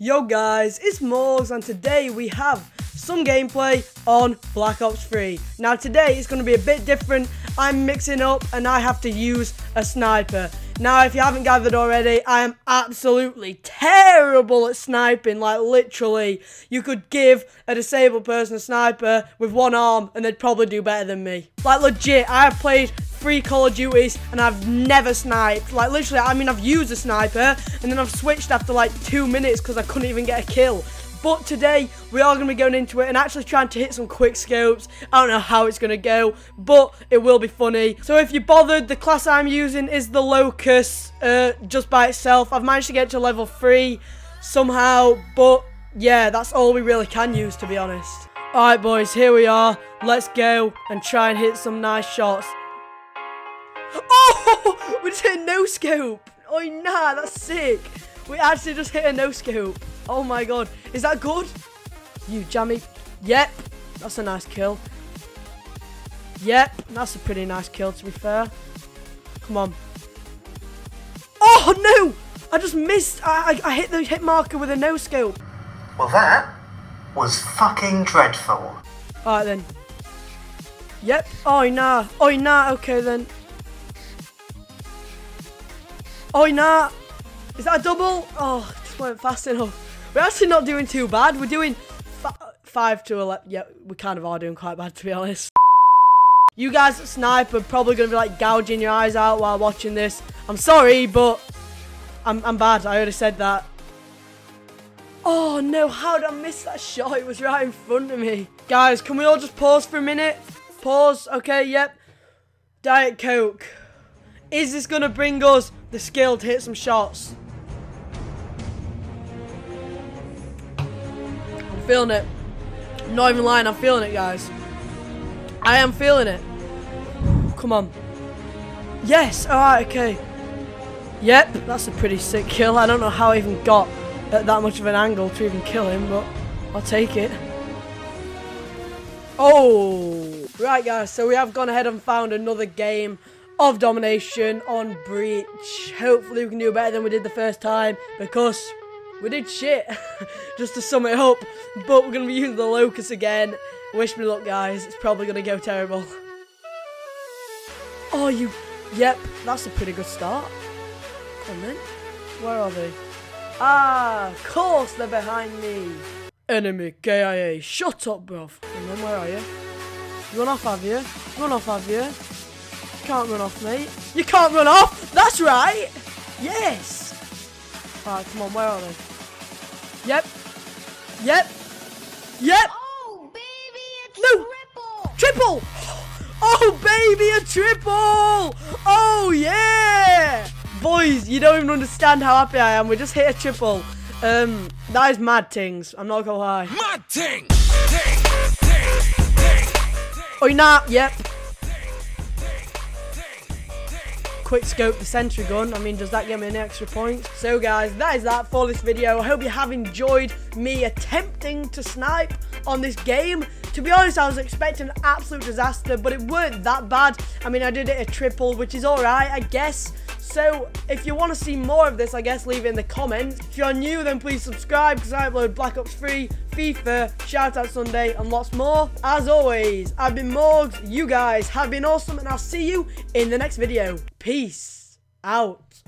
Yo guys, it's Morgz and today we have some gameplay on Black Ops 3. Now today it's going to be a bit different. I'm mixing up and I have to use a sniper. Now if you haven't gathered already, I am absolutely terrible at sniping. Like literally, you could give a disabled person a sniper with one arm and they'd probably do better than me. Like legit, I have played 3 Call of Duties and I've never sniped. Like literally, I mean I've used a sniper and then I've switched after like 2 minutes because I couldn't even get a kill. But today, we are going to be going into it and actually trying to hit some quick scopes. I don't know how it's going to go, but it will be funny. So if you're bothered, the class I'm using is the Locus, just by itself. I've managed to get to level 3 somehow, but yeah, that's all we really can use, to be honest. Alright boys, here we are. Let's go and try and hit some nice shots. Oh! We just hit a no-scope! Oh nah, that's sick! We actually just hit a no-scope. Oh my god. Is that good? You jammy. Yep. That's a nice kill. Yep. That's a pretty nice kill, to be fair. Come on. Oh no! I just missed. I hit the hit marker with a no-scope. Well, that was fucking dreadful. Alright then. Yep. Oh nah. Oh nah. Okay then. Oh nah. Is that a double? Oh, it just went fast enough. We're actually not doing too bad. We're doing 5 to 11. Yeah, we kind of are doing quite bad, to be honest. You guys at Snipe are probably going to be like gouging your eyes out while watching this. I'm sorry, but I'm bad. I already said that. Oh no, how did I miss that shot? It was right in front of me. Guys, can we all just pause for a minute? Pause. Okay, yep. Diet Coke. Is this going to bring us the skill to hit some shots? I'm feeling it. I'm not even lying, I'm feeling it, guys. I am feeling it. Come on. Yes, alright, okay. Yep, that's a pretty sick kill. I don't know how I even got at that much of an angle to even kill him, but I'll take it. Oh! Right, guys, so we have gone ahead and found another game of domination on Breach. Hopefully we can do better than we did the first time, because we did shit, just to sum it up. But we're going to be using the Locus again. Wish me luck, guys. It's probably going to go terrible. Oh, you... Yep, that's a pretty good start. Come on then. Where are they? Ah, of course they're behind me. Enemy KIA. Shut up, bruv. And then where are you? Run off, have you? Run off, have you? Can't run off, mate. You can't run off. That's right. Yes. Alright, come on. Where are they? Yep. Yep. Yep. Oh, baby, a triple. No. Triple. Oh, baby, a triple. Oh, yeah. Boys, you don't even understand how happy I am. We just hit a triple. That is mad things. I'm not gonna lie. Mad things. Oh, nah. Yep. Quick scope the sentry gun. I mean, does that give me any extra points? So guys, that is that for this video. I hope you have enjoyed me attempting to snipe on this game. To be honest, I was expecting an absolute disaster, but it weren't that bad. I mean, I did it a triple, which is alright, I guess. So if you want to see more of this, I guess leave it in the comments. If you're new, then please subscribe, because I upload Black Ops 3, FIFA, Shout Out Sunday, and lots more. As always, I've been Morgz, you guys have been awesome, and I'll see you in the next video. Peace out.